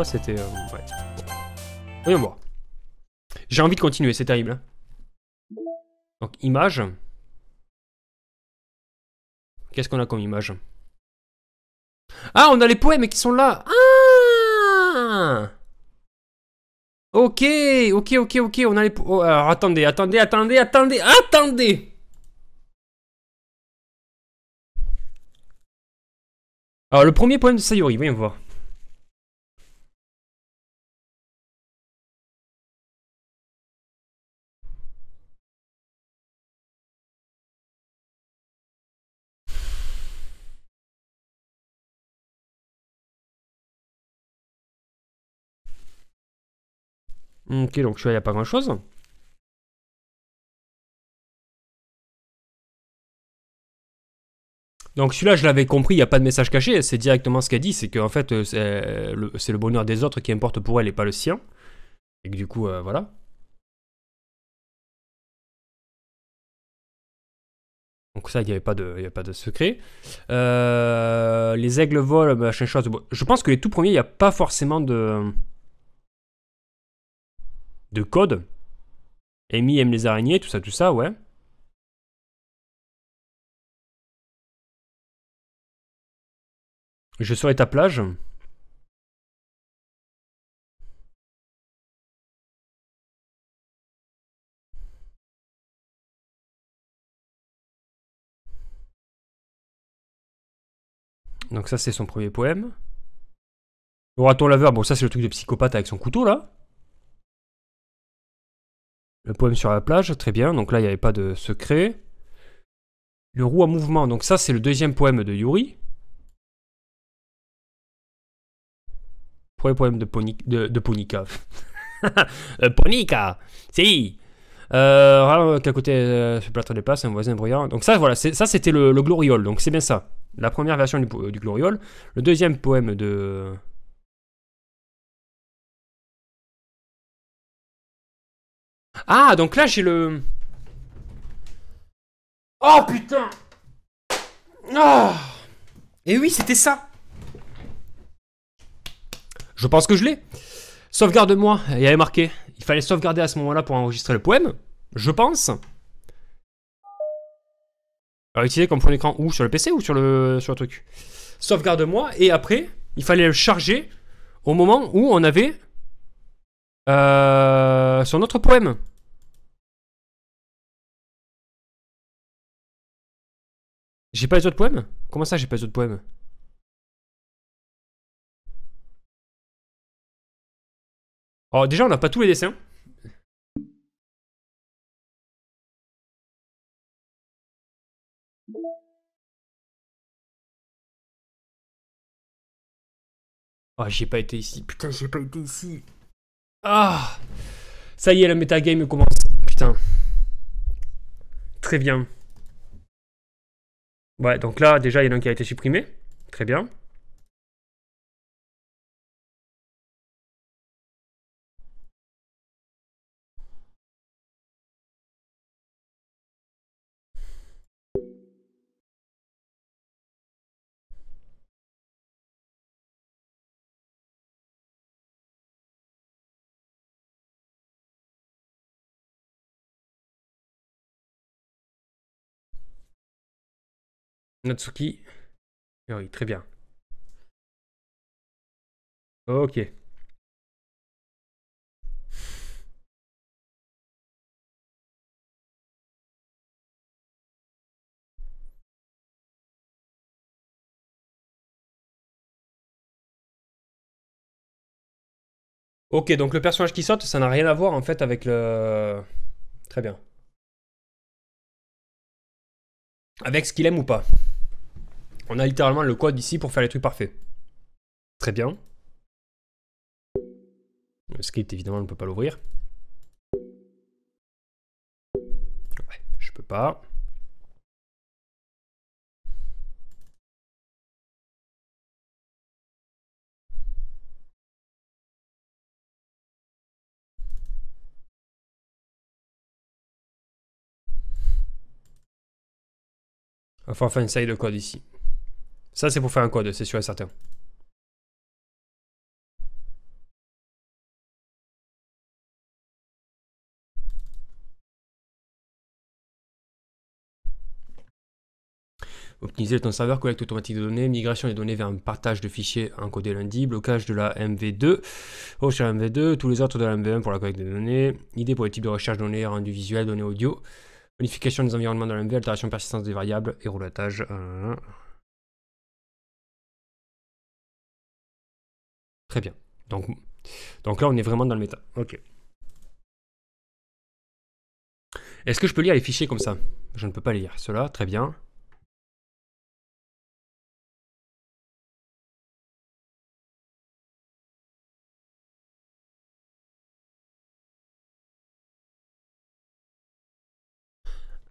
crois que c'était... ouais. Voyons voir. J'ai envie de continuer, c'est terrible. Hein. Donc, image. Qu'est-ce qu'on a comme image? Ah, on a les poèmes qui sont là. Ah, ok, ok, ok, ok, on a les... Oh, alors, attendez, attendez, attendez, attendez, attendez. Alors, le premier poème de Sayori, voyons voir. Ok, donc il n'y a pas grand-chose. Donc celui-là, je l'avais compris, il n'y a pas de message caché. C'est directement ce qu'elle dit, c'est qu'en fait, c'est le bonheur des autres qui importe pour elle et pas le sien. Et que du coup, voilà. Donc ça, il n'y avait pas de secret. Les aigles volent, machin chose. Je pense que les tout premiers, il n'y a pas forcément de code. Amy aime les araignées, tout ça, ouais. Je serai ta plage. Donc ça, c'est son premier poème. Le raton laveur, bon ça c'est le truc de psychopathe avec son couteau là. Le poème sur la plage, très bien. Donc là, il n'y avait pas de secret. Le roux à mouvement. Donc ça, c'est le deuxième poème de Yuri. Premier poème de Ponika. Ponika. Si. Qu'à côté se plâtre des places, un voisin bruyant. Donc ça, voilà. Ça, c'était le gloriole. Donc c'est bien ça. La première version du gloriole. Le deuxième poème de... Ah, donc là, j'ai le... Oh, putain! Oh! Et oui, c'était ça! Je pense que je l'ai. Sauvegarde-moi. Il y avait marqué. Il fallait sauvegarder à ce moment-là pour enregistrer le poème. Je pense. Alors, utiliser comme fond d'écran ou sur le PC ou sur le truc. Sauvegarde-moi. Et après, il fallait le charger au moment où on avait... son autre poème. J'ai pas les autres poèmes? Comment ça j'ai pas les autres poèmes? Alors déjà on n'a pas tous les dessins. Oh j'ai pas été ici. Putain j'ai pas été ici. Ah, ça y est, le metagame commence. Putain. Très bien. Ouais, donc là, déjà, il y en a un qui a été supprimé. Très bien. Natsuki. Oui, très bien. Ok. Ok, donc le personnage qui saute, ça n'a rien à voir en fait avec le... Très bien. Avec ce qu'il aime ou pas. On a littéralement le code ici pour faire les trucs parfaits. Très bien. Le script, évidemment, on ne peut pas l'ouvrir. Ouais, je peux pas. Il va falloir faire une série de codes ici. Ça, c'est pour faire un code, c'est sûr et certain. optimiser ton serveur, collecte automatique de données, migration des données vers un partage de fichiers encodés lundi, blocage de la MV2, recherche de la MV2, tous les autres de la MV1 pour la collecte des données, idée pour les types de recherche données, rendu visuel, données audio, modification des environnements de la MV, altération de persistance des variables et rouletage. Très bien. Donc là, on est vraiment dans le méta. Ok. Est-ce que je peux lire les fichiers comme ça? Je ne peux pas les lire. Cela, très bien.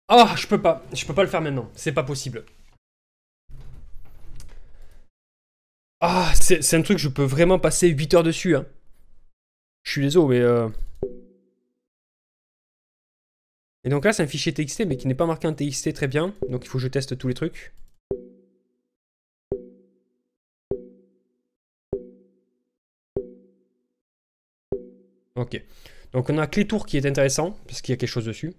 Ah, oh, je peux pas le faire maintenant. C'est pas possible. Ah, c'est un truc, je peux vraiment passer 8 heures dessus, hein. Je suis désolé, mais... Et donc là, c'est un fichier TXT, mais qui n'est pas marqué en TXT, très bien. Donc il faut que je teste tous les trucs. Ok. Donc on a clé-tour qui est intéressant, parce qu'il y a quelque chose dessus.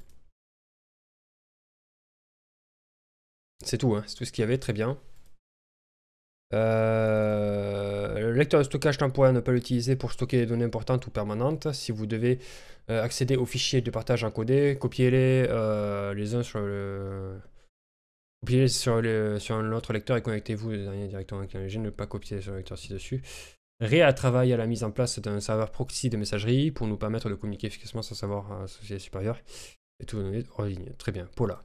C'est tout, hein. C'est tout ce qu'il y avait, très bien. Le lecteur de stockage temporaire, ne pas l'utiliser pour stocker des données importantes ou permanentes. Si vous devez accéder aux fichiers de partage encodés, copiez-les sur un autre lecteur et connectez-vous les derniers directement avec l'ingénieur. Ne pas copier sur le lecteur ci-dessus. Réa travaille à la mise en place d'un serveur proxy de messagerie pour nous permettre de communiquer efficacement sans savoir à la société supérieure et tout donner en ligne. Très bien. Paula.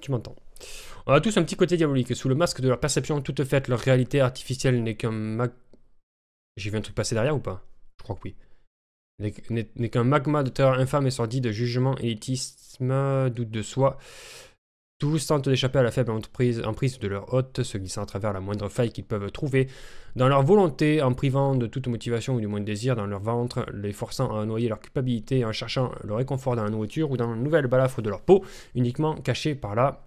Tu m'entends. On a tous un petit côté diabolique. Sous le masque de leur perception toute faite, leur réalité artificielle n'est qu'un mag... J'ai vu un truc passer derrière ou pas? Je crois que oui. N'est qu'un magma de terreur infâme et sordide, jugement, élitisme, doute de soi. Tous tentent d'échapper à la faible emprise de leur hôte, se glissant à travers la moindre faille qu'ils peuvent trouver. Dans leur volonté, en privant de toute motivation ou du moins de désir dans leur ventre, les forçant à noyer leur culpabilité, en cherchant le réconfort dans la nourriture ou dans la nouvelle balafre de leur peau, uniquement cachée par la...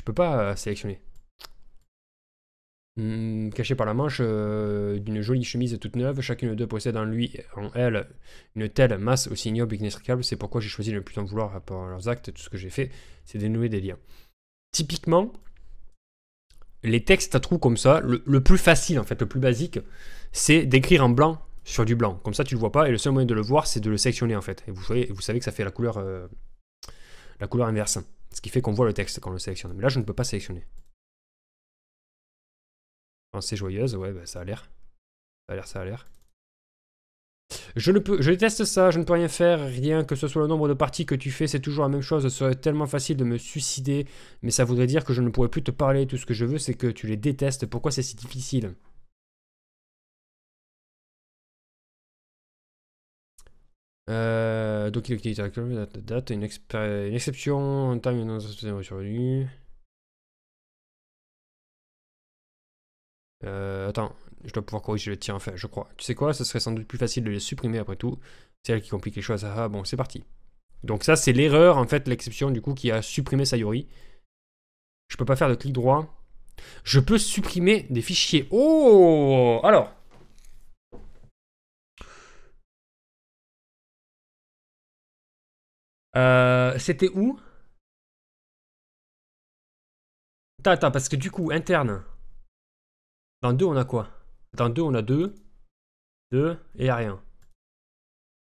Je peux pas sélectionner. Cachée par la manche d'une jolie chemise toute neuve, chacune d'eux possède en lui, en elle, une telle masse aussi ignoble et inextricable. C'est pourquoi j'ai choisi de ne plus en vouloir par leurs actes. Tout ce que j'ai fait, c'est dénouer des liens. Typiquement, les textes à trous comme ça, le plus facile en fait, le plus basique, c'est d'écrire en blanc sur du blanc. Comme ça, tu le vois pas et le seul moyen de le voir, c'est de le sectionner en fait. Et vous savez que ça fait la couleur inverse, ce qui fait qu'on voit le texte quand on le sélectionne. Mais là, je ne peux pas sélectionner. Pensée joyeuse, ouais, bah, ça a l'air. Ça a l'air, ça a l'air. Je déteste ça, je ne peux rien faire, rien que ce soit le nombre de parties que tu fais, c'est toujours la même chose. Ce serait tellement facile de me suicider, mais ça voudrait dire que je ne pourrais plus te parler. Tout ce que je veux, c'est que tu les détestes. Pourquoi c'est si difficile? Donc, il y a date, une exception, en termes de survenue. Attends, je dois pouvoir corriger le tir, enfin, je crois. Tu sais quoi, ce serait sans doute plus facile de les supprimer après tout. C'est elle qui complique les choses. Ah bon, c'est parti. Donc ça, c'est l'erreur, en fait, l'exception, du coup, qui a supprimé Sayori. Je peux pas faire de clic droit. Je peux supprimer des fichiers. Oh! Alors. C'était où? Attends, parce que du coup, interne... Dans 2, on a quoi? Dans 2, on a 2, 2 et rien.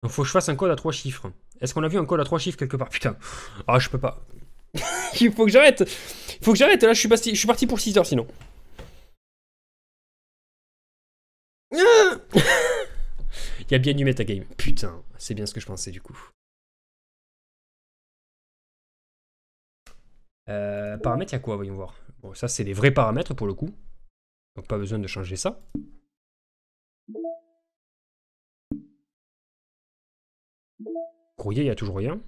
Donc, faut que je fasse un code à 3 chiffres. Est-ce qu'on a vu un code à 3 chiffres quelque part? Putain. Ah, je peux pas. Il faut que j'arrête. Il faut que j'arrête. Là, je suis parti pour 6 heures sinon. Il y a bien du metagame. Putain, c'est bien ce que je pensais du coup. Paramètres, il y a quoi? Voyons voir. Bon, ça, c'est des vrais paramètres pour le coup. Donc pas besoin de changer ça. Courrier, il n'y a toujours rien.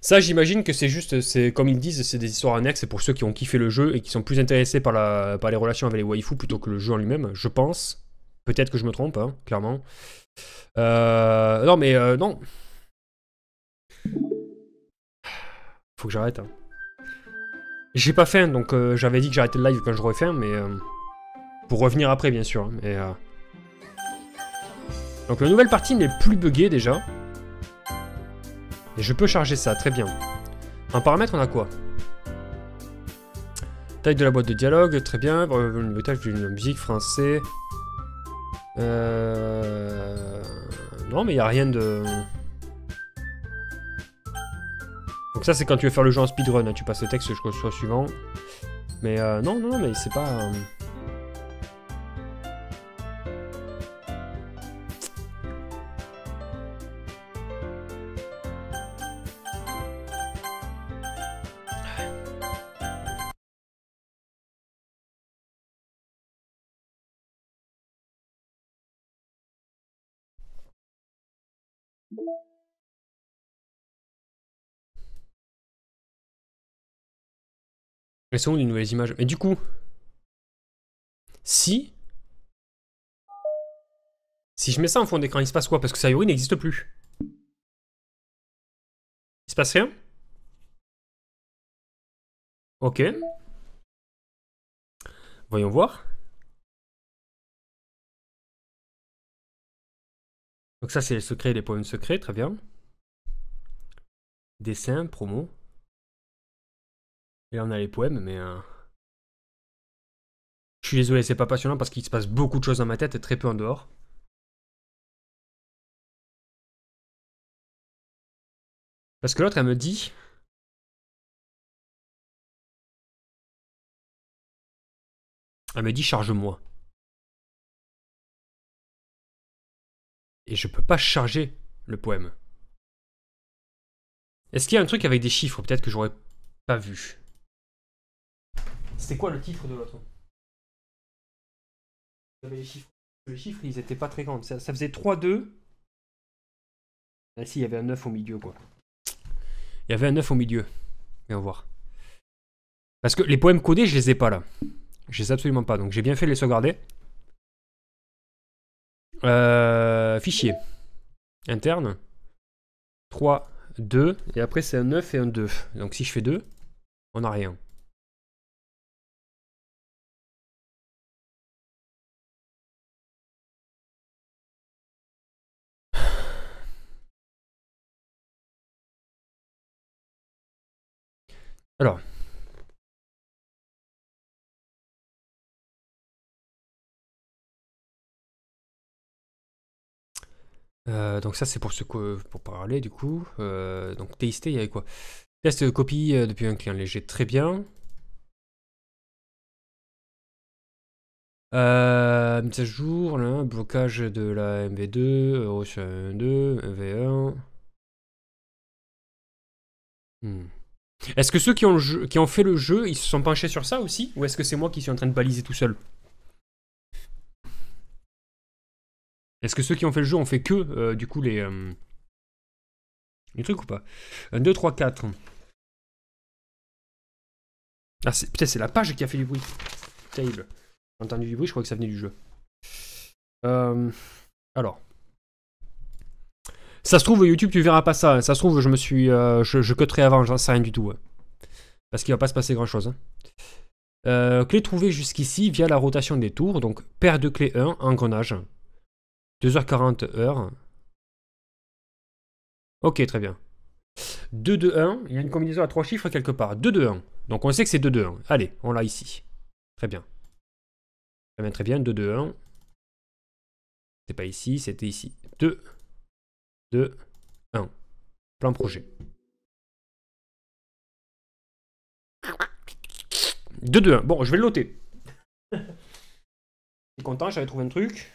Ça, j'imagine que c'est juste, comme ils disent, c'est des histoires annexes, c'est pour ceux qui ont kiffé le jeu et qui sont plus intéressés par, par les relations avec les waifus plutôt que le jeu en lui-même, je pense. Peut-être que je me trompe, hein, clairement. Non, mais non. Faut que j'arrête. Hein. J'ai pas faim, donc j'avais dit que j'arrêtais le live quand j'aurais faim, mais... pour revenir après, bien sûr. Hein, et, donc la nouvelle partie n'est plus buggée, déjà. Et je peux charger ça, très bien. En paramètre, on a quoi? Taille de la boîte de dialogue, très bien. Le tâche d'une musique français. Non, mais il n'y a rien de... Donc ça, c'est quand tu veux faire le jeu en speedrun. Hein. Tu passes le texte jusqu'au suivant. Mais non, non, mais c'est pas... Elles sont où les nouvelles images? Mais du coup, si je mets ça en fond d'écran, il se passe quoi? Parce que Sayori n'existe plus. Il se passe rien? Ok. Voyons voir. Donc ça c'est les secrets, les poèmes secrets, très bien. Dessin, promo. Et là on a les poèmes, mais... Je suis désolé, c'est pas passionnant parce qu'il se passe beaucoup de choses dans ma tête et très peu en dehors. Parce que l'autre, elle me dit... Elle me dit charge-moi. Et je peux pas charger le poème. Est-ce qu'il y a un truc avec des chiffres? Peut-être que j'aurais pas vu. C'était quoi le titre de l'autre? Les chiffres. Les chiffres, ils étaient pas très grands. Ça faisait 3-2. Ah si, il y avait un 9 au milieu, quoi. Il y avait un 9 au milieu. Viens voir. Parce que les poèmes codés, je les ai pas, là. Je les ai absolument pas. Donc j'ai bien fait de les sauvegarder. Fichier interne 3, 2 et après c'est un 9 et un 2, donc si je fais 2 on n'a rien. Alors donc ça c'est pour ce que pour parler du coup. Donc TST, il y avait quoi? Test de copie depuis un client léger, très bien. Mise à jour, là, blocage de la MV2, reçu 1.2, MV1. Est-ce que ceux qui ont fait le jeu, ils se sont penchés sur ça aussi? Ou est-ce que c'est moi qui suis en train de baliser tout seul? Est-ce que ceux qui ont fait le jeu ont fait que, du coup, les trucs ou pas? 1, 2, 3, 4. Ah, putain, c'est la page qui a fait du bruit. Terrible. J'ai entendu du bruit, je crois que ça venait du jeu. Alors. Ça se trouve, YouTube, tu verras pas ça. Hein. Ça se trouve, je cutterai avant, j'en sais rien du tout. Hein. Parce qu'il va pas se passer grand-chose. Hein. Clé trouvée jusqu'ici via la rotation des tours. Donc, paire de clés 1, engrenage. 2h40 heures. Ok, très bien. 2-2-1. Il y a une combinaison à 3 chiffres quelque part. 2-2-1. Donc on sait que c'est 2-2-1. Allez, on l'a ici. Très bien. Très bien, très bien. 2-2-1. C'est pas ici, c'était ici. 2-2-1. Plan projet. 2-2-1. Bon, je vais le noter. Je suis content, j'avais trouvé un truc.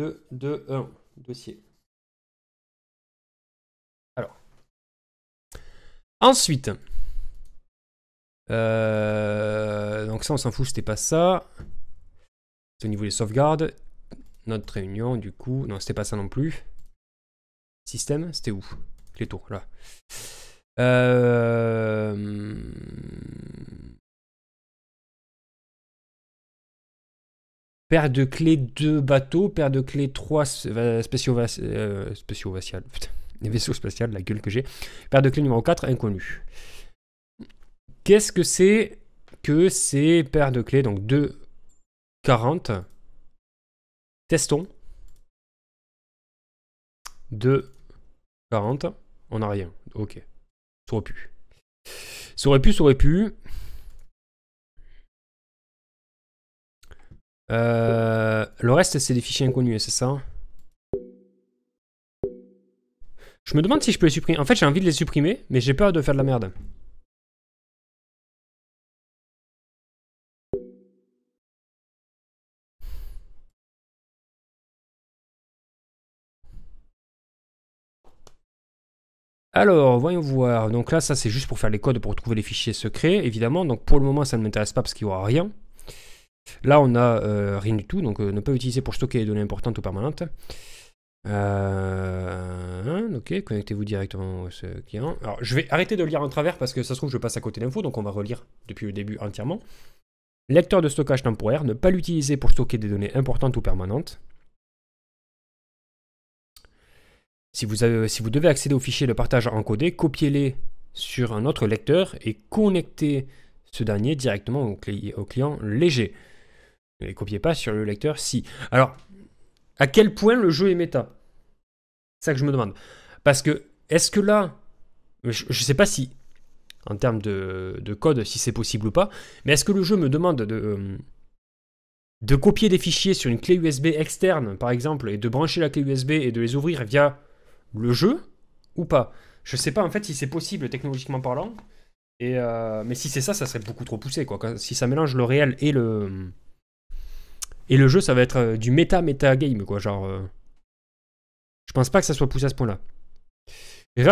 2, 2, 1, dossier. Alors. Ensuite. Donc ça, on s'en fout, c'était pas ça. C'est au niveau des sauvegardes. Notre réunion, du coup. Non, c'était pas ça non plus. Système, c'était où? les tours, là. Paire de clés 2 bateaux, paire de clés 3 spéciaux-vaciales. Putain, les vaisseaux spatials, la gueule que j'ai. Paire de clés numéro 4, inconnue. Qu'est-ce que c'est que ces paires de clés? Donc 2, 40. Testons. 2, 40. On n'a rien. Ok. Ça aurait pu. Ça aurait pu, ça aurait pu. Le reste, c'est des fichiers inconnus, c'est ça? Je me demande si je peux les supprimer. En fait, j'ai envie de les supprimer, mais j'ai peur de faire de la merde. Alors, voyons voir. Donc là, ça, c'est juste pour faire les codes pour trouver les fichiers secrets, évidemment. Donc pour le moment, ça ne m'intéresse pas parce qu'il n'y aura rien. Là, on n'a rien du tout, donc ne pas utiliser pour stocker les données importantes ou permanentes. Ok, connectez-vous directement au client. Alors, je vais arrêter de lire en travers parce que ça se trouve, je passe à côté d'infos, donc on va relire depuis le début entièrement. Lecteur de stockage temporaire, ne pas l'utiliser pour stocker des données importantes ou permanentes. Si vous devez accéder aux fichiers de partage encodés, copiez-les sur un autre lecteur et connectez ce dernier directement au client léger. Ne les copiez pas sur le lecteur si. Alors, à quel point le jeu est méta? C'est ça que je me demande. Parce que, est-ce que là, je ne sais pas si, en termes de code, si c'est possible ou pas, mais est-ce que le jeu me demande de copier des fichiers sur une clé USB externe, par exemple, et de brancher la clé USB et de les ouvrir via le jeu ou pas? Je ne sais pas en fait si c'est possible technologiquement parlant. Et mais si c'est ça, ça serait beaucoup trop poussé, quoi. Si ça mélange le réel et le jeu, ça va être du méta-méta-game, quoi. Genre, je pense pas que ça soit poussé à ce point-là.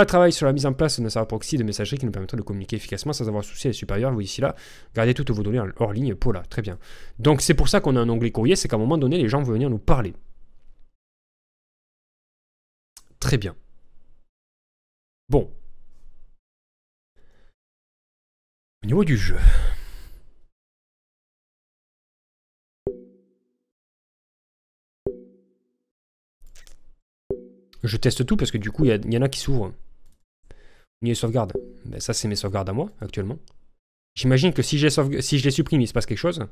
Travail sur la mise en place d'un serveur proxy de messagerie qui nous permettra de communiquer efficacement sans avoir souci à les supérieurs. Vous ici, là, gardez toutes vos données hors ligne, Paula. Très bien. Donc, c'est pour ça qu'on a un onglet courrier, c'est qu'à un moment donné, les gens vont venir nous parler. Très bien. Bon. Au niveau du jeu. Je teste tout parce que du coup, il y en a qui s'ouvrent. Il y a les sauvegardes. Ben, ça, c'est mes sauvegardes à moi, actuellement. J'imagine que si je les supprime, il se passe quelque chose.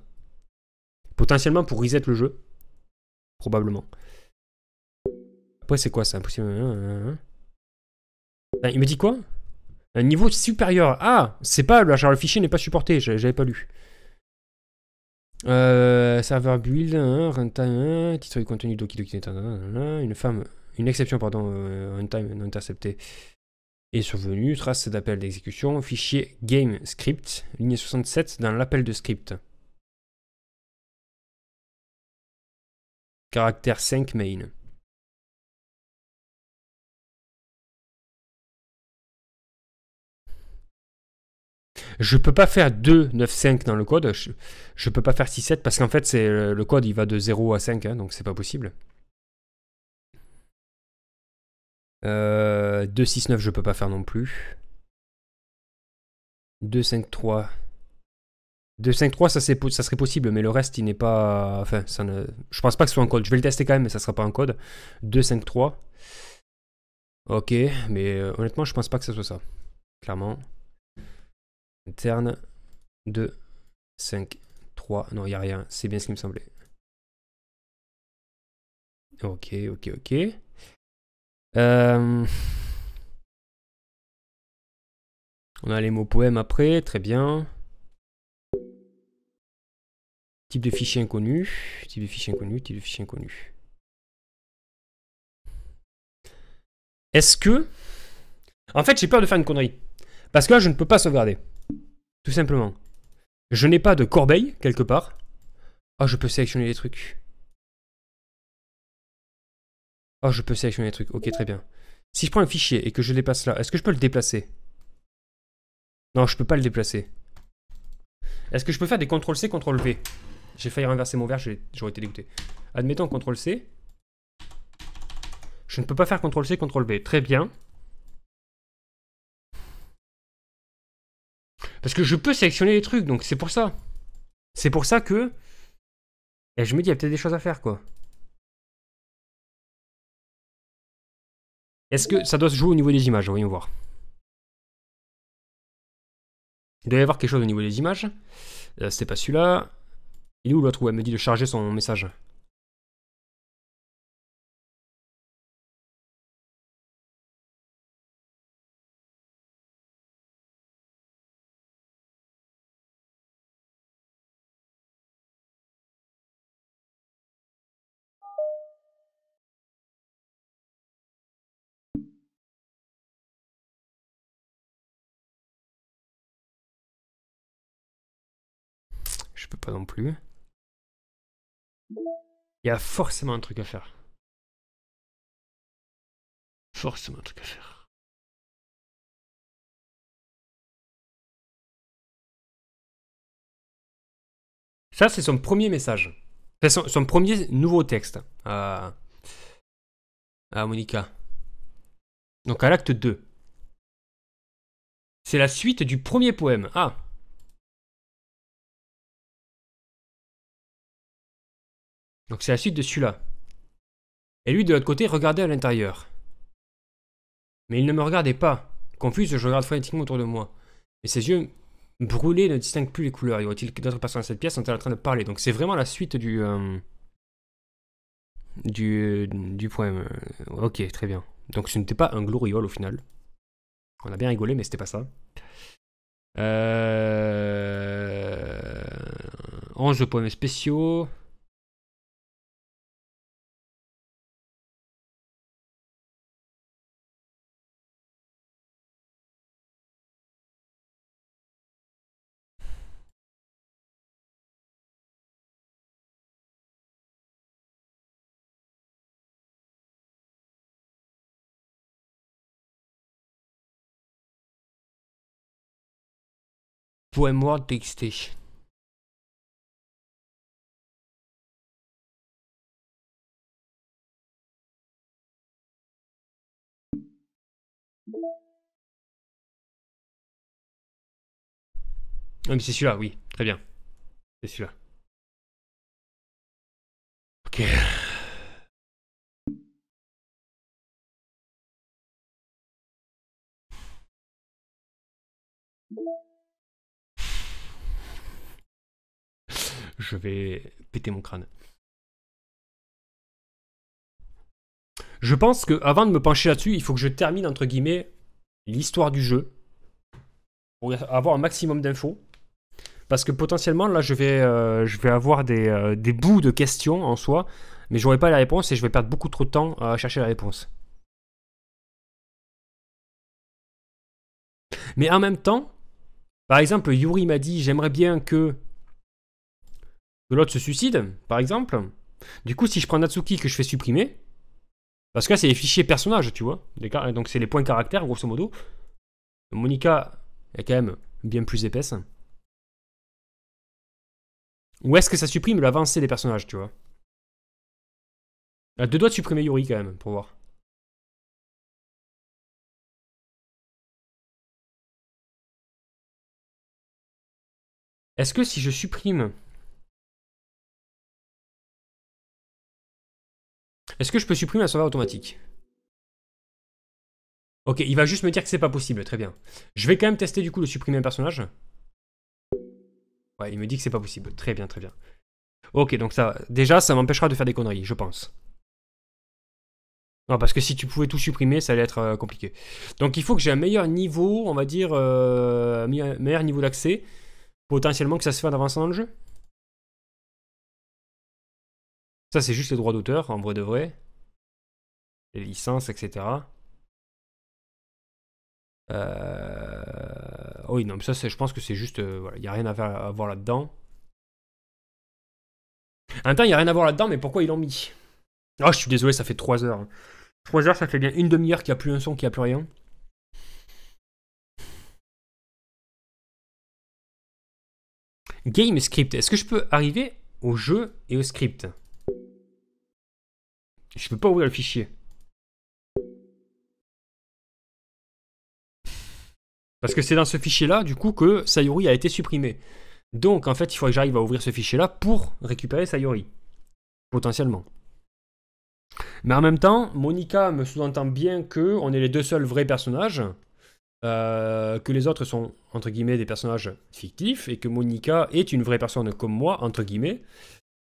Potentiellement pour reset le jeu. Probablement. Après, c'est quoi ça? Impossible. Ben, il me dit quoi? Un niveau supérieur. Ah, c'est pas... Genre, le fichier n'est pas supporté. J'avais pas lu. Serveur build. Runtime. Titre du contenu. Doki Doki. Une femme... Une exception, pardon. Runtime non intercepté. Et survenu. Trace d'appel d'exécution. Fichier game script. Ligne 67 dans l'appel de script. Caractère 5 main. Je peux pas faire 2, 9, 5 dans le code. Je peux pas faire 6, 7 parce qu'en fait, le code, il va de 0 à 5, hein, donc c'est pas possible. 2, 6, 9, je peux pas faire non plus. 2, 5, 3. 2, 5, 3, ça serait possible, mais le reste, il n'est pas... Enfin, je pense pas que ce soit en code. Je vais le tester quand même, mais ça sera pas en code. 2, 5, 3. Ok, mais honnêtement, je pense pas que ce soit ça. Clairement. Interne 2, 5, 3. Non, il n'y a rien. C'est bien ce qui me semblait. Ok, ok, ok. On a les mots poèmes après. Très bien. Type de fichier inconnu. Type de fichier inconnu. Type de fichier inconnu. Est-ce que... En fait, j'ai peur de faire une connerie. Parce que là, je ne peux pas sauvegarder. Tout simplement. Je n'ai pas de corbeille, quelque part. Ah, oh, je peux sélectionner les trucs. Ah, oh, je peux sélectionner les trucs. Ok, très bien. Si je prends un fichier et que je le déplace là, est-ce que je peux le déplacer? Non, je peux pas le déplacer. Est-ce que je peux faire des CTRL-C, CTRL-V? J'ai failli renverser mon verre, j'aurais été dégoûté. Admettons CTRL-C. Je ne peux pas faire CTRL-C, CTRL-V. Très bien. Parce que je peux sélectionner les trucs, donc c'est pour ça. C'est pour ça que... Et je me dis, il y a peut-être des choses à faire, quoi. Est-ce que ça doit se jouer au niveau des images? Voyons voir. Il doit y avoir quelque chose au niveau des images. C'est pas celui-là. Il est où l'autre? Ouais, elle me dit de charger son message. Je peux pas non plus. Il y a forcément un truc à faire. Forcément un truc à faire. Ça, c'est son premier message. C'est son premier nouveau texte à Monika. Donc à l'acte 2. C'est la suite du premier poème. Ah! Donc c'est la suite de celui-là. Et lui, de l'autre côté, regardait à l'intérieur. Mais il ne me regardait pas. Confuse, je regarde frénétiquement autour de moi. Et ses yeux brûlés ne distinguent plus les couleurs. Y aurait-il d'autres personnes dans cette pièce sont-elles en train de parler? Donc c'est vraiment la suite du poème. Ok, très bien. Donc ce n'était pas un gloriole au final. On a bien rigolé, mais c'était pas ça. 11 poèmes spéciaux. Poème Word TXT. Ah mais c'est celui-là, oui, très bien. C'est celui-là. Ok. Je vais péter mon crâne. Je pense que avant de me pencher là-dessus, il faut que je termine entre guillemets l'histoire du jeu pour avoir un maximum d'infos, parce que potentiellement là je vais avoir des bouts de questions en soi, mais j'aurai pas la réponse et je vais perdre beaucoup trop de temps à chercher la réponse. Mais en même temps, par exemple, Yuri m'a dit j'aimerais bien que l'autre se suicide, par exemple. Du coup, si je prends Natsuki que je fais supprimer, parce que là, c'est les fichiers personnages, tu vois. Donc, c'est les points caractères, grosso modo. Monika est quand même bien plus épaisse. Ou est-ce que ça supprime l'avancée des personnages, tu vois? À deux doigts de supprimer Yuri, quand même, pour voir. Est-ce que si je supprime... Est-ce que je peux supprimer la sauvegarde automatique? Ok, il va juste me dire que c'est pas possible, très bien. Je vais quand même tester du coup de supprimer un personnage. Ouais, il me dit que c'est pas possible, très bien, très bien. Ok, donc ça, déjà, ça m'empêchera de faire des conneries, je pense. Non, parce que si tu pouvais tout supprimer, ça allait être compliqué. Donc il faut que j'ai un meilleur niveau, on va dire, un meilleur niveau d'accès, potentiellement que ça se fait en avançant dans le jeu. Ça, c'est juste les droits d'auteur, en vrai de vrai. Les licences, etc. Oh oui, non, mais ça, je pense que c'est juste... voilà, il n'y a rien à voir là-dedans. En même temps, il n'y a rien à voir là-dedans, mais pourquoi ils l'ont mis? Oh, je suis désolé, ça fait 3 heures. 3 heures, ça fait bien une demi-heure qu'il n'y a plus un son, qu'il n'y a plus rien. Game script. Est-ce que je peux arriver au jeu et au script? Je peux pas ouvrir le fichier. Parce que c'est dans ce fichier-là, du coup, que Sayori a été supprimée. Donc, en fait, il faudrait que j'arrive à ouvrir ce fichier-là pour récupérer Sayori. Potentiellement. Mais en même temps, Monika me sous-entend bien qu'on est les deux seuls vrais personnages, que les autres sont, entre guillemets, des personnages fictifs, et que Monika est une vraie personne comme moi, entre guillemets,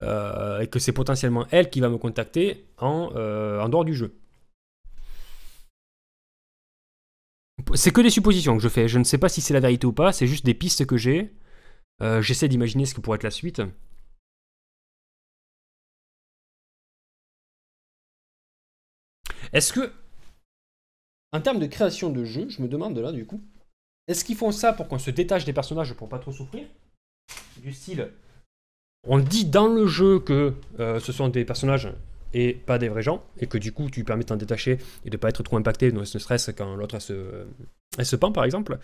et que c'est potentiellement elle qui va me contacter en dehors du jeu. C'est que des suppositions que je fais, je ne sais pas si c'est la vérité ou pas, c'est juste des pistes que j'ai. J'essaie d'imaginer ce que pourrait être la suite. Est-ce que, en termes de création de jeu, je me demande là du coup, est-ce qu'ils font ça pour qu'on se détache des personnages pour pas trop souffrir? Du style, on dit dans le jeu que ce sont des personnages et pas des vrais gens, et que du coup tu permets de t'en détacher et de pas être trop impacté, ne serait-ce quand l'autre elle se pend par exemple,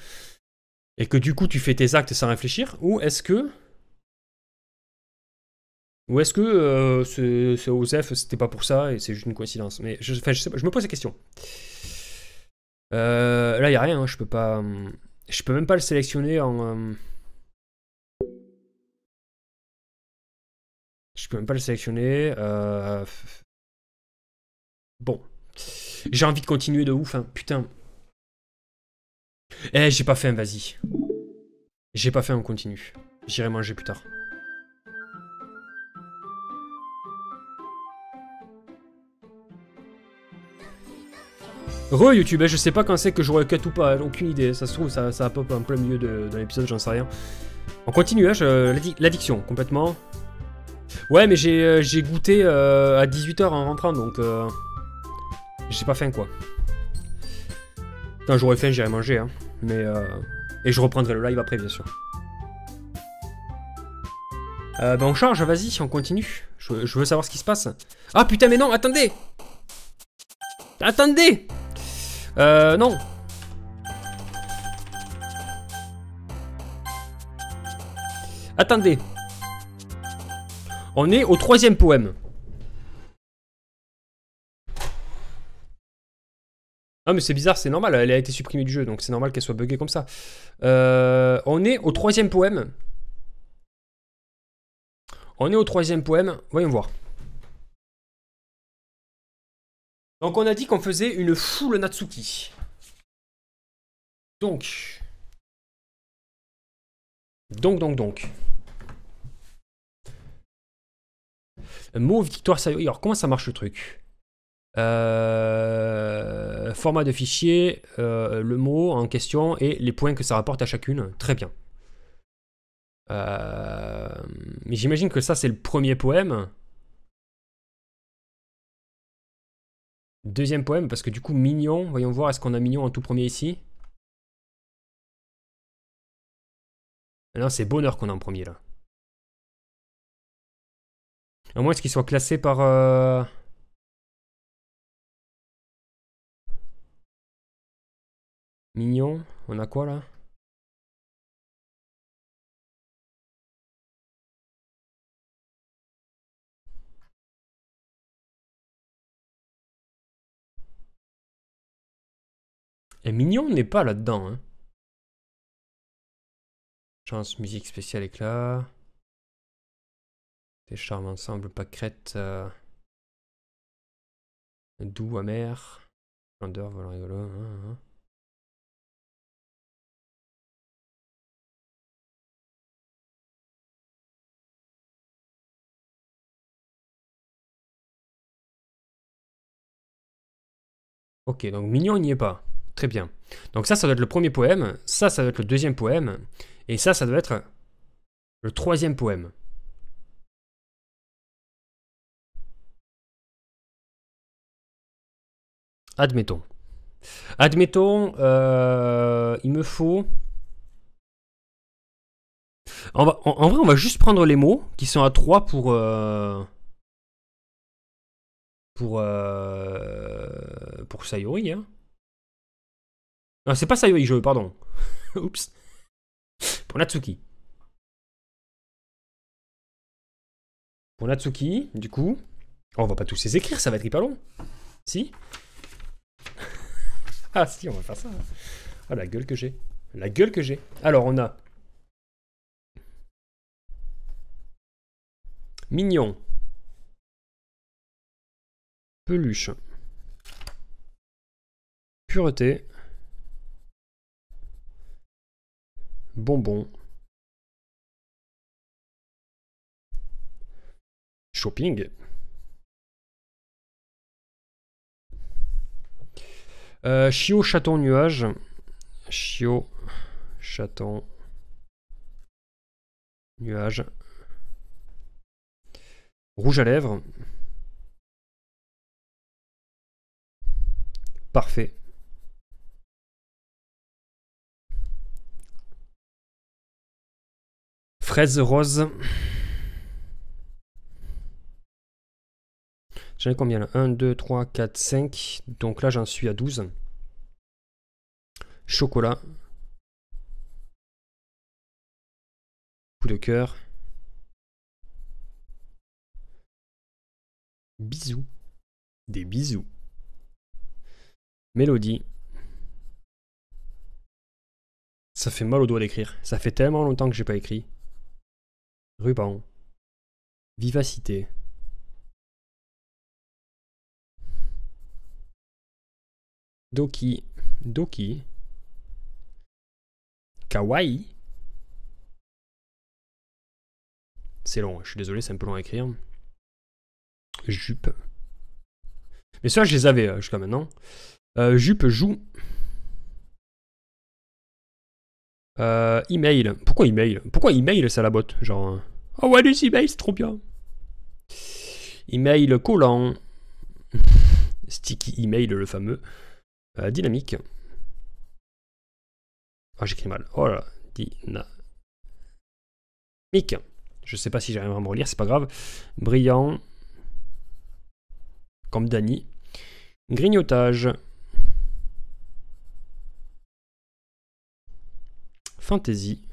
et que du coup tu fais tes actes sans réfléchir, ou est-ce que ce Osef, c'était pas pour ça et c'est juste une coïncidence? Mais je sais pas, je me pose la question. Là il n'y a rien, hein, je peux même pas le sélectionner en... Je peux même pas le sélectionner. Bon. J'ai envie de continuer de ouf, hein. Putain. Eh, j'ai pas faim, vas-y. J'ai pas faim, on continue. J'irai manger plus tard. Re YouTube, je sais pas quand c'est que j'aurai cut ou pas, aucune idée. Ça se trouve, ça pop en plein milieu de l'épisode, j'en sais rien. On continue, hein, l'addiction, complètement. Ouais, mais j'ai goûté à 18 h en rentrant, donc j'ai pas faim, quoi. Quand j'aurai faim, j'irai manger, hein. Mais et je reprendrai le live après, bien sûr. Ben on charge, vas-y, on continue. Je veux savoir ce qui se passe. Ah putain, mais non, attendez. Attendez. Non. Attendez. On est au 3e poème. Ah mais c'est bizarre, c'est normal, elle a été supprimée du jeu, donc c'est normal qu'elle soit buggée comme ça. On est au 3e poème. On est au 3e poème, voyons voir. Donc on a dit qu'on faisait une foule Natsuki. Donc. Mot victoire Sayori. Alors comment ça marche le truc? Format de fichier, le mot en question et les points que ça rapporte à chacune. Très bien. Mais j'imagine que ça c'est le premier poème. Deuxième poème parce que du coup mignon. Voyons voir, est-ce qu'on a mignon en tout premier ici? Non, c'est bonheur qu'on a en premier là. À moins qu'ils soient classés par... Mignon, on a quoi là? Et mignon n'est pas là-dedans. Hein. Chance, musique spéciale, éclat. Des charmes ensemble, pâquerette, doux, amer, splendeur, voilà rigolo. Ok, donc mignon, il n'y est pas. Très bien. Donc ça doit être le premier poème, ça doit être le deuxième poème, et ça doit être le 3e poème. Admettons. Il me faut... En vrai, on va juste prendre les mots qui sont à 3 pour Sayori. Hein. Non, c'est pas Sayori, je veux, pardon. Oups. Pour Natsuki. Du coup... Oh, on va pas tous les écrire, ça va être hyper long. Si ? Ah si, on va faire ça. Ah la gueule que j'ai. La gueule que j'ai. Alors, on a... Mignon. Peluche. Pureté. Bonbon. Shopping. Chiot, chaton, nuage. Chiot, chaton, nuage. Rouge à lèvres. Parfait. Fraise rose. J'en ai combien là? 1, 2, 3, 4, 5. Donc là, j'en suis à 12. Chocolat. Coup de cœur. Bisous. Des bisous. Mélodie. Ça fait mal au doigt d'écrire. Ça fait tellement longtemps que j'ai pas écrit. Ruban. Vivacité. Doki. Doki. Kawaii. C'est long, je suis désolé, c'est un peu long à écrire. Jupe. Mais ça, je les avais jusqu'à maintenant. Jupe, joue. Email. Pourquoi email? Pourquoi email, ça la botte? Genre... Oh ouais, les emails, c'est trop bien. Email collant. Sticky email, le fameux. Dynamique. Ah, j'écris mal. Oh là là. Dynamique. Je sais pas si j'arriverai à me relire, c'est pas grave. Brillant. Comme Dany. Grignotage. Fantaisie.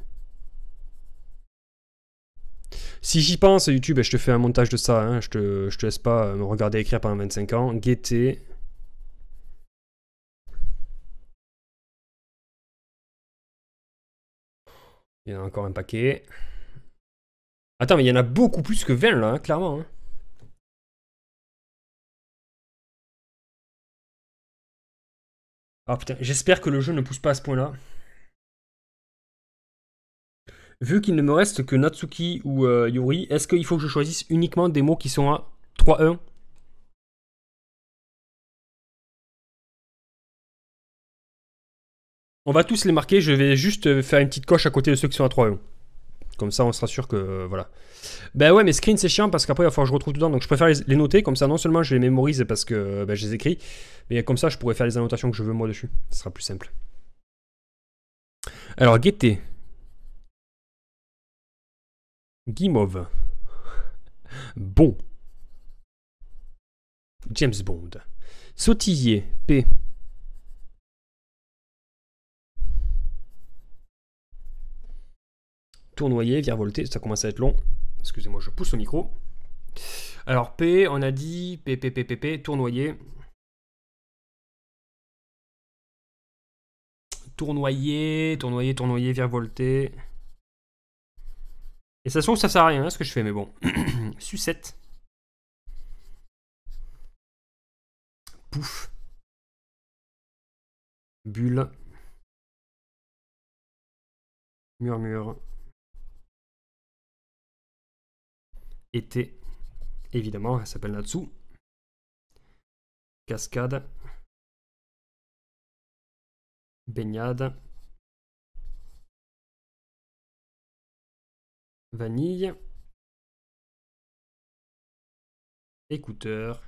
Si j'y pense, YouTube, je te fais un montage de ça. Hein. Je te laisse pas me regarder écrire pendant 25 ans. Gaieté. Il y en a encore un paquet. Attends, mais il y en a beaucoup plus que 20 là, hein, clairement. Hein. Ah putain, j'espère que le jeu ne pousse pas à ce point-là. Vu qu'il ne me reste que Natsuki ou Yuri, est-ce qu'il faut que je choisisse uniquement des mots qui sont à 3-1? On va tous les marquer, je vais juste faire une petite coche à côté de ceux qui sont à 3-1. Comme ça, on sera sûr que... voilà. Ben ouais, mais screen, c'est chiant parce qu'après, il va falloir que je retrouve tout dedans. Donc, je préfère les noter. Comme ça, non seulement je les mémorise parce que ben, je les écris, mais comme ça, je pourrais faire les annotations que je veux moi dessus. Ce sera plus simple. Alors, gaieté. Guimauve. Bon. James Bond. Sautiller. P. Tournoyer, virevolter, ça commence à être long. Excusez-moi, je pousse au micro. Alors P, on a dit P, tournoyer. Tournoyer, virevolter. Et ça se trouve, ça sert à rien, hein, ce que je fais, mais bon. Sucette. Pouf. Bulle. Murmure. Été, évidemment, elle s'appelle Natsu. Cascade. Baignade. Vanille. Écouteur.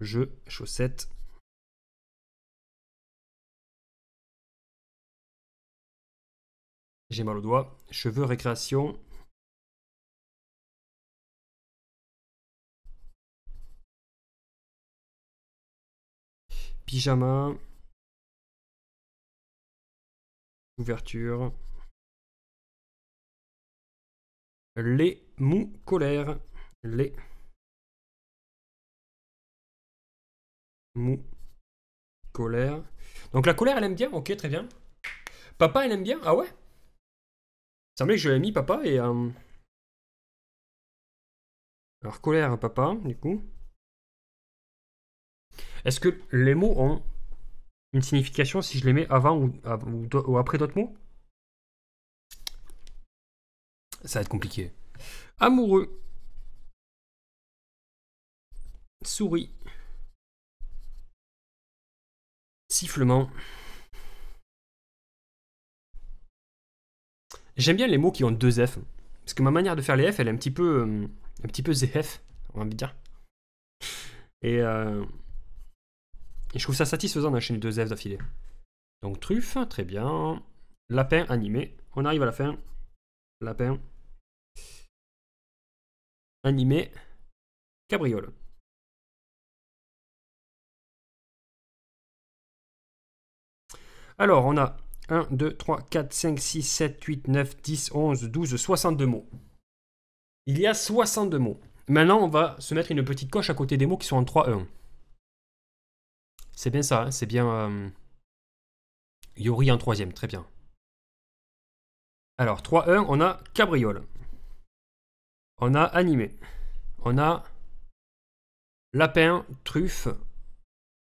Jeu, chaussette. J'ai mal aux doigts. Cheveux, récréation. Pyjama. Ouverture. Les mous colères. Les mous colère. Donc la colère, elle aime bien, ok, très bien. Papa, elle aime bien, ah ouais? Il semblait que je l'avais mis papa et... Alors colère, papa, du coup. Est-ce que les mots ont une signification si je les mets avant ou après d'autres mots? Ça va être compliqué. Amoureux. Souris. Sifflement. J'aime bien les mots qui ont deux F. Parce que ma manière de faire les F, elle est un petit peu ZF, on va dire. Et je trouve ça satisfaisant d'enchaîner deux F d'affilée. Donc truffe, très bien. Lapin animé. On arrive à la fin. Lapin. Animé. Cabriole. Alors, on a 1, 2, 3, 4, 5, 6, 7, 8, 9, 10, 11, 12, 62 mots. Il y a 62 mots. Maintenant, on va se mettre une petite coche à côté des mots qui sont en 3-1. C'est bien ça, hein, c'est bien... Yuri en troisième, très bien. Alors, 3-1, on a cabriole. On a animé. On a lapin, truffe,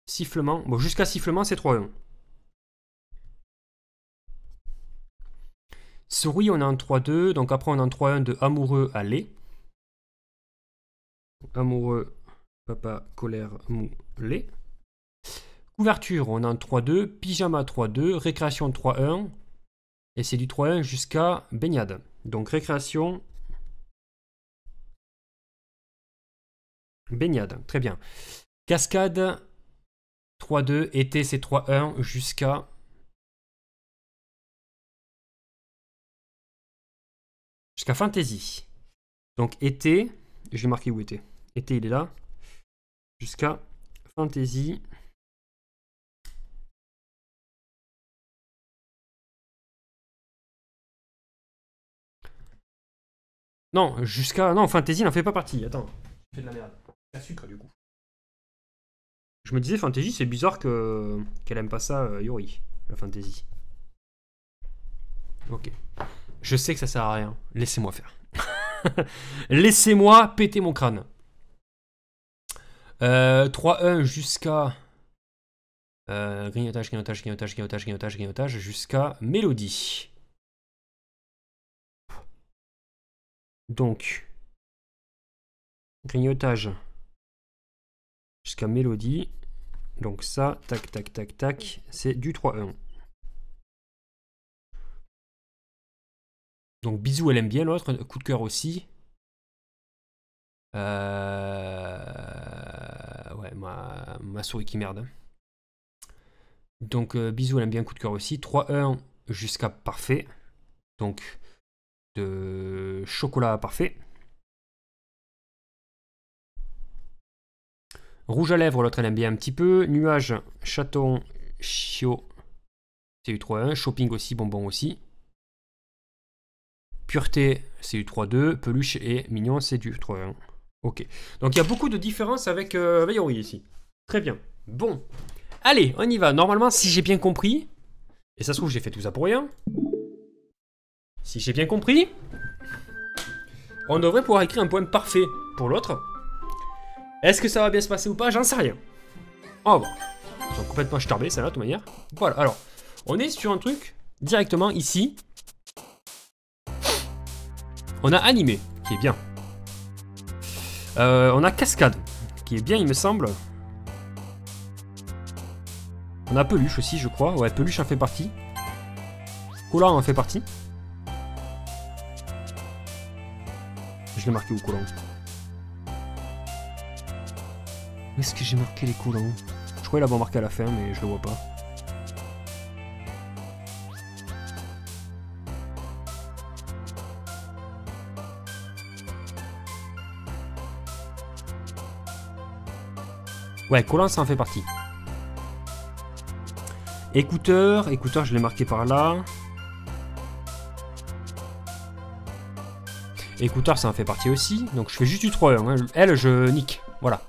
sifflement. Bon, jusqu'à sifflement, c'est 3-1. Souris, on est en 3-2, donc après on est en 3-1 de amoureux, aller. Amoureux, papa, colère, mou, lait. Couverture, on est en 3-2, pyjama 3-2, récréation 3-1, et c'est du 3-1 jusqu'à baignade. Donc récréation, baignade, très bien. Cascade, 3-2, été c'est 3-1 jusqu'à... Jusqu'à fantaisie. Donc été, je vais marquer où était. Été il est là. Jusqu'à fantaisie. Non, jusqu'à... Non, fantaisie n'en fait pas partie. Attends, je fais de la merde. La sucre du coup. Je me disais fantaisie, c'est bizarre qu'elle aime pas ça, Yuri. La fantaisie. Ok. Je sais que ça sert à rien. Laissez-moi faire. Laissez-moi péter mon crâne. 3-1 jusqu'à... grignotage, grignotage, grignotage, grignotage, grignotage, grignotage, jusqu'à mélodie. Donc... Grignotage. Jusqu'à mélodie. Donc ça, tac, tac, tac, tac. C'est du 3-1. Donc bisous, elle aime bien l'autre, coup de cœur aussi. Ouais, ma souris qui merde. Donc bisous, elle aime bien, coup de cœur aussi. 3-1 jusqu'à parfait. Donc de chocolat à parfait. Rouge à lèvres, l'autre elle aime bien un petit peu. Nuage, chaton, chiot. C'est eu 3-1. Shopping aussi, bonbon aussi. Pureté, c'est du 3-2. Peluche et mignon, c'est du 3-1. Ok. Donc, il y a beaucoup de différences avec Yuri ici. Très bien. Bon. Allez, on y va. Normalement, si j'ai bien compris... Et ça se trouve, j'ai fait tout ça pour rien. Si j'ai bien compris... On devrait pouvoir écrire un poème parfait pour l'autre. Est-ce que ça va bien se passer ou pas? J'en sais rien. On va voir. Ils sont complètement starbés, ça là, de toute manière. Voilà. Alors, on est sur un truc directement ici... On a animé, qui est bien. On a cascade, qui est bien, il me semble. On a peluche aussi, je crois. Ouais, peluche en fait partie. Collant en fait partie. Je l'ai marqué où, collant? Où est-ce que j'ai marqué les collants? Je crois l'avoir marqué à la fin, mais je le vois pas. Ouais, collant, ça en fait partie. Écouteur, écouteur, je l'ai marqué par là. Écouteur, ça en fait partie aussi. Donc, je fais juste du 3-1. Hein. Elle, je nique. Voilà.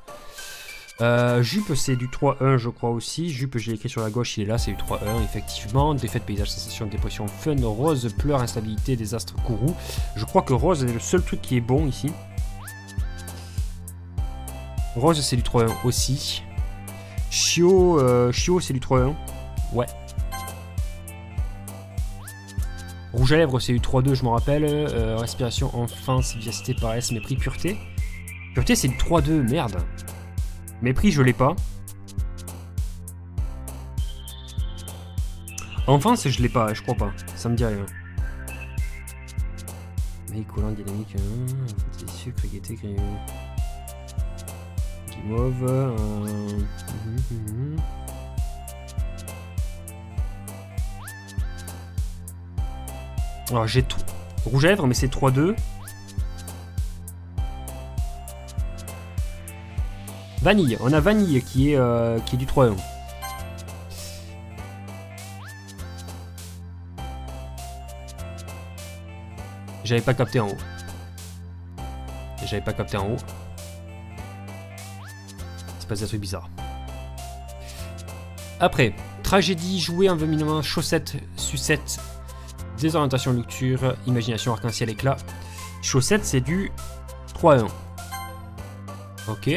Jupe, c'est du 3-1, je crois aussi. Jupe, j'ai écrit sur la gauche, il est là, c'est du 3-1, effectivement. Défaite, paysage, sensation, dépression, fun, rose, pleurs, instabilité, désastre, courroux. Je crois que rose est le seul truc qui est bon ici. Rose, c'est du 3-1 aussi. Chio, c'est du 3-1. Ouais. Rouge à lèvres, c'est du 3-2, je m'en rappelle. Respiration, enfance, vivacité, paresse, mépris, pureté. Pureté, c'est du 3-2, merde. Mépris, je l'ai pas. Enfance, je l'ai pas, je crois pas. Ça me dit rien. Mais collant, dynamique, c'est sucre, gaieté, gris. Mauve. Alors j'ai tout. Rouge à lèvres, mais c'est 3-2. Vanille. On a vanille qui est du 3-1. J'avais pas capté en haut. C'est pas des trucs bizarres. Après, tragédie, jouer en 20 minutes, chaussettes, sucettes, désorientation, lecture, imagination, arc-en-ciel, éclat. Chaussettes, c'est du 3-1. Ok.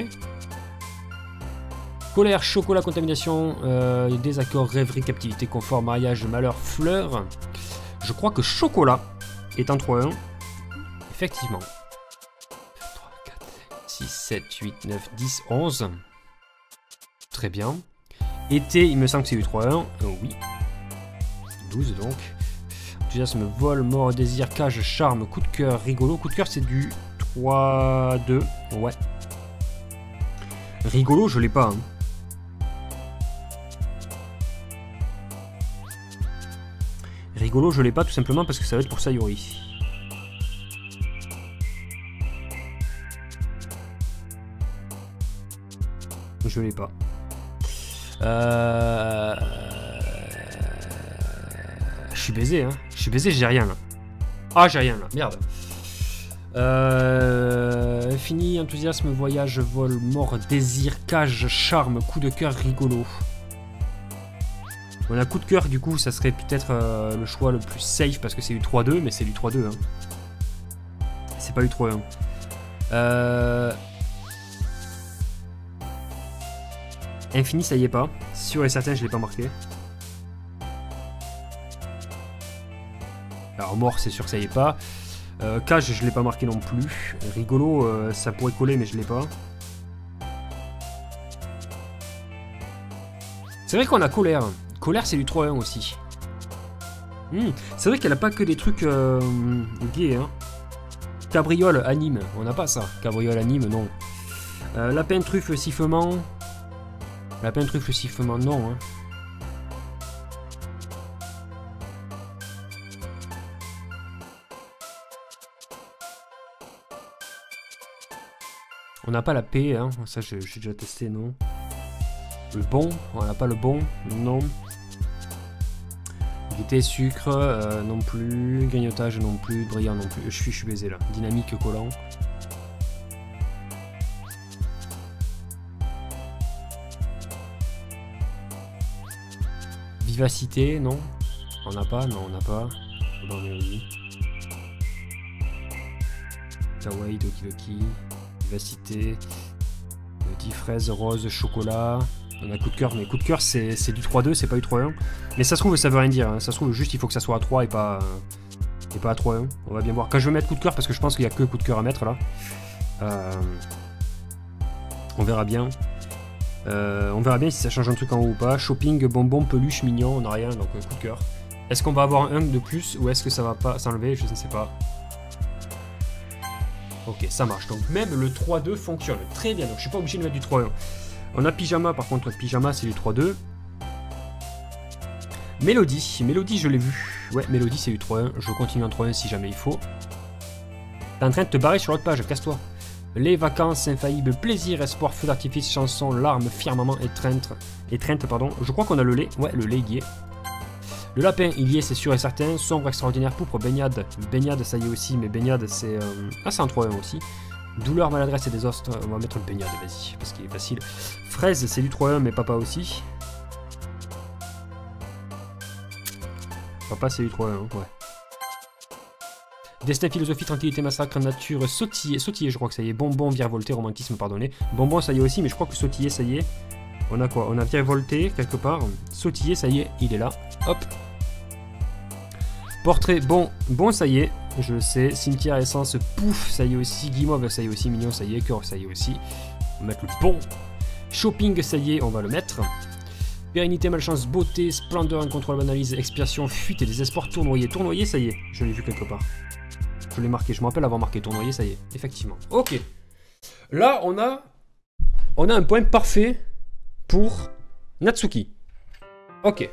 Colère, chocolat, contamination, désaccord, rêverie, captivité, confort, mariage, malheur, fleurs. Je crois que chocolat est en 3-1. Effectivement. 6, 7, 8, 9, 10, 11. Très bien. Été, il me semble que c'est du 3-1. Oui. 12 donc. Enthousiasme, vol, mort, désir, cage, charme, coup de cœur, rigolo. Coup de cœur, c'est du 3-2. Ouais. Rigolo, je l'ai pas. Hein. Rigolo, je l'ai pas tout simplement parce que ça va être pour Sayori. Je l'ai pas. Je suis baisé, hein. Je suis baisé, j'ai rien là. Ah, j'ai rien là, merde. Fini, enthousiasme, voyage, vol, mort, désir, cage, charme, coup de cœur, rigolo. On a coup de cœur, du coup, ça serait peut-être le choix le plus safe parce que c'est du 3-2, mais c'est du 3-2. Hein. C'est pas du 3-1. Infini, ça y est pas. Sûr et certain, je l'ai pas marqué. Alors, mort, c'est sûr que ça y est pas. Cage, je l'ai pas marqué non plus. Rigolo, ça pourrait coller, mais je l'ai pas. C'est vrai qu'on a colère. Colère, c'est du 3-1 aussi. C'est vrai qu'elle a pas que des trucs gays. Hein. Cabriole, anime. On n'a pas ça. Cabriole, anime, non. Lapin, truffe, sifflement. Lapin, truffe, sifflement, non. Hein. On n'a pas la paix, hein. Ça j'ai déjà testé, non. Le bon, on n'a pas le bon, non. Gaieté, sucre, non plus. Grignotage, non plus. Brillant, non plus. Je suis baisé là. Dynamique, collant. Vivacité, non. On n'a pas, non, on n'a pas. Non, mais oui. Kawaii, Doki Doki. Vivacité, petit fraise, rose, chocolat. On a coup de cœur, mais coup de cœur c'est du 3-2, c'est pas du 3-1. Mais ça se trouve, ça veut rien dire. Hein. Ça se trouve, juste il faut que ça soit à 3 et pas à 3-1. On va bien voir. Quand je vais mettre coup de cœur, parce que je pense qu'il y a que coup de cœur à mettre là. On verra bien. On verra bien si ça change un truc en haut ou pas. Shopping, bonbon, peluche, mignon, on n'a rien, donc coup de cœur. Est-ce qu'on va avoir un de plus ou est-ce que ça va pas s'enlever? Je ne sais pas. Ok, ça marche. Donc même le 3-2 fonctionne. Très bien, donc je suis pas obligé de mettre du 3-1. On a pyjama, par contre. Pyjama, c'est du 3-2. Mélodie. Mélodie, je l'ai vu. Ouais, Mélodie, c'est du 3-1. Je continue en 3-1 si jamais il faut. T'es en train de te barrer sur l'autre page. Casse-toi. Les vacances, infaillibles, plaisir, espoir, feu d'artifice, chanson, larmes, firmament, étreinte, pardon. Je crois qu'on a le lait. Ouais, le lait, il y est. Le lapin, il y est, c'est sûr et certain. Sombre, extraordinaire, pourpre, baignade. Baignade, ça y est aussi, mais baignade, c'est... Ah, c'est en 3-1 aussi. Douleur, maladresse et désastre, on va mettre le baignade, vas-y, parce qu'il est facile. Fraise, c'est du 3-1, mais papa aussi. Papa, c'est du 3-1, ouais. Destin, philosophie, tranquillité, massacre, nature, sautiller, je crois que ça y est. Bonbon, virevolté, romantisme, pardonnez. Bonbon, ça y est aussi, mais je crois que sautiller, ça y est. On a quoi? On a virevolté, quelque part. Sautiller, ça y est, il est là. Hop. Portrait, bon, ça y est, je sais. Cimetière, essence, pouf, ça y est aussi. Guimauve, ça y est aussi. Mignon, ça y est. Cœur, ça y est aussi. On va mettre le bon. Shopping, ça y est, on va le mettre. Pérennité, malchance, beauté, splendeur, incontrôlable, analyse, expiration, fuite et désespoir, tournoyer. Tournoyer, ça y est, je l'ai vu quelque part. Je l'ai marqué, je me rappelle avoir marqué tournoyer, ça y est, effectivement. Ok. Là, on a un point parfait pour Natsuki. Ok.